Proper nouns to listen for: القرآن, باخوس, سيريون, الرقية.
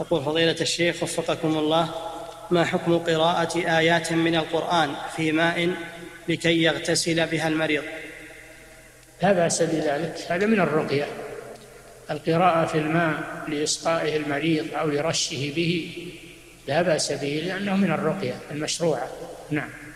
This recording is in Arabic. يقول فضيلة الشيخ وفقكم الله، ما حكم قراءة آيات من القرآن في ماء لكي يغتسل بها المريض؟ لا بأس بذلك، هذا من الرقية. القراءة في الماء لإسقائه المريض أو لرشه به لا بأس به، لأنه من الرقية المشروعة. نعم.